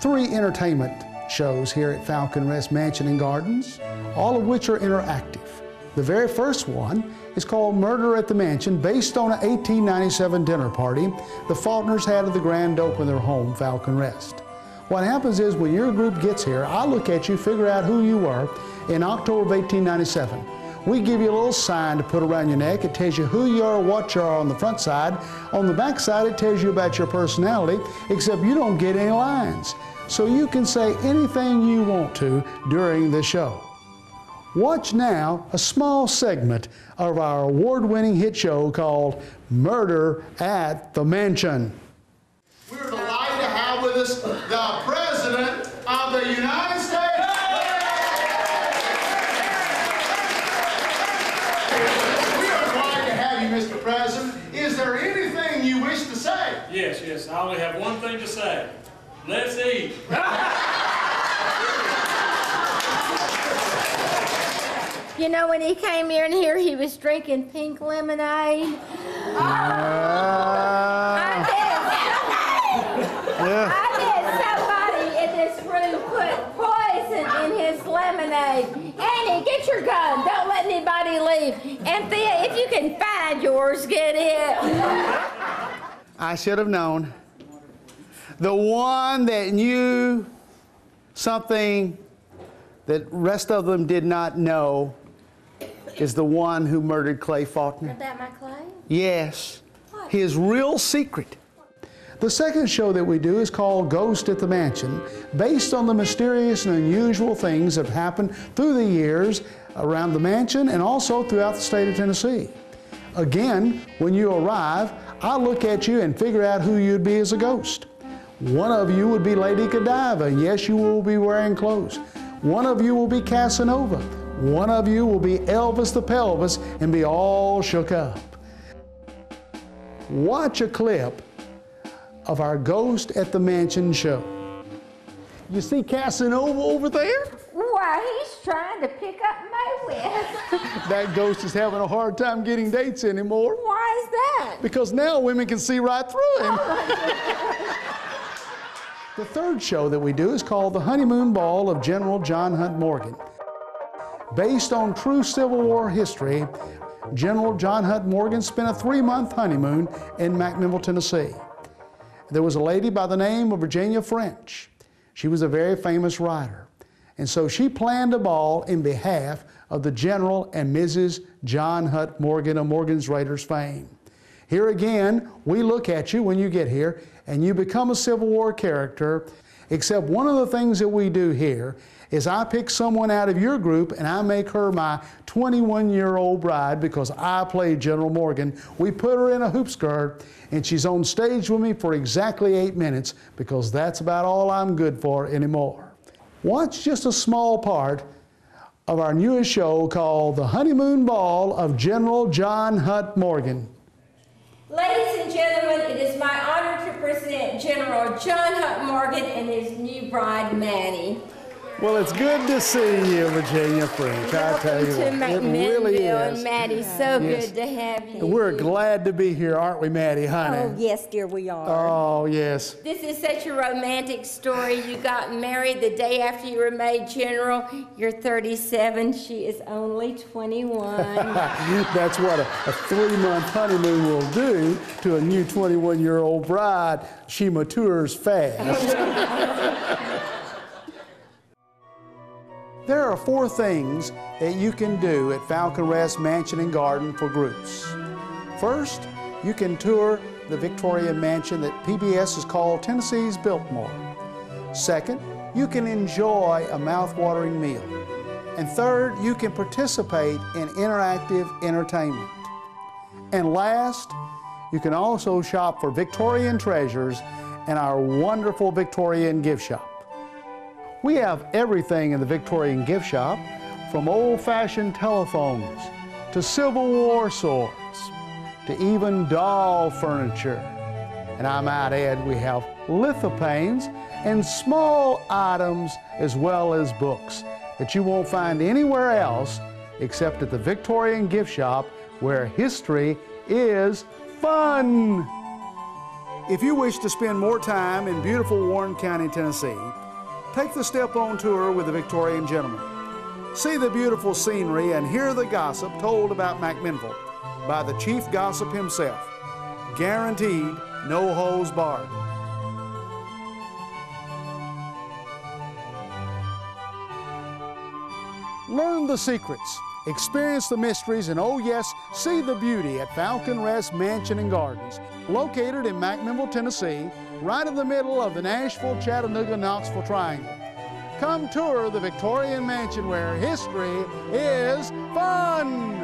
3 entertainment shows here at Falcon Rest Mansion and Gardens, all of which are interactive. The very first one is called Murder at the Mansion, based on an 1897 dinner party the Faulkners had at the grand opening of their home, Falcon Rest. What happens is when your group gets here, I look at you, figure out who you were in October of 1897. We give you a little sign to put around your neck. It tells you who you are, what you are on the front side. On the back side, it tells you about your personality, except you don't get any lines. So you can say anything you want to during the show. Watch now a small segment of our award-winning hit show called Murder at the Mansion. We're delighted to have with us the President of the United States. Mr. President, is there anything you wish to say? Yes, yes, I only have one thing to say. Let's eat. You know, when he came in here, he was drinking pink lemonade. I bet somebody in this room put poison in his lemonade. Annie, get your gun. Don't let anybody leave. And Thea, if you can find yours, get it. I should have known. The one that knew something that rest of them did not know is the one who murdered Clay Faulkner. Is that my Clay? Yes. What? His real secret. The second show that we do is called Ghost at the Mansion, based on the mysterious and unusual things that have happened through the years around the mansion and also throughout the state of Tennessee. Again, when you arrive, I look at you and figure out who you'd be as a ghost. One of you would be Lady Godiva, and yes, you will be wearing clothes. One of you will be Casanova. One of you will be Elvis the Pelvis and be all shook up. Watch a clip of our Ghost at the Mansion show. You see Casanova over there? Why, he's trying to pick up my whip. That ghost is having a hard time getting dates anymore. Why is that? Because now women can see right through him. The third show that we do is called The Honeymoon Ball of General John Hunt Morgan. Based on true Civil War history, General John Hunt Morgan spent a 3-month honeymoon in McMinnville, Tennessee. There was a lady by the name of Virginia French. She was a very famous writer. And so she planned a ball in behalf of the General and Mrs. John Hunt Morgan of Morgan's Raiders fame. Here again, we look at you when you get here and you become a Civil War character, except one of the things that we do here is I pick someone out of your group and I make her my 21-year-old bride because I played General Morgan. We put her in a hoop skirt and she's on stage with me for exactly 8 minutes because that's about all I'm good for anymore. Watch just a small part of our newest show called The Honeymoon Ball of General John Hunt Morgan. Ladies and gentlemen, it is my honor to present General John Hunt Morgan and his new bride, Manny. Well, it's good to see you, Virginia French. I tell you, it really is. And Maddie, so good to have you. We're glad to be here, aren't we, Maddie, honey? Oh, yes, dear, we are. Oh, yes. This is such a romantic story. You got married the day after you were made general. You're 37. She is only 21. That's what a 3-month honeymoon will do to a new 21-year-old bride. She matures fast. There are 4 things that you can do at Falcon Rest Mansion and Garden for groups. First, you can tour the Victorian mansion that PBS has called Tennessee's Biltmore. Second, you can enjoy a mouth-watering meal. And third, you can participate in interactive entertainment. And last, you can also shop for Victorian treasures in our wonderful Victorian gift shop. We have everything in the Victorian gift shop, from old-fashioned telephones, to Civil War swords, to even doll furniture. And I might add, we have lithopanes and small items as well as books that you won't find anywhere else except at the Victorian gift shop, where history is fun. If you wish to spend more time in beautiful Warren County, Tennessee, take the Step On Tour with the Victorian Gentleman. See the beautiful scenery and hear the gossip told about McMinnville by the chief gossip himself. Guaranteed, no holes barred. Learn the secrets, experience the mysteries, and oh yes, see the beauty at Falcon Rest Mansion and Gardens, located in McMinnville, Tennessee, right in the middle of the Nashville-Chattanooga-Knoxville Triangle. Come tour the Victorian mansion where history is fun!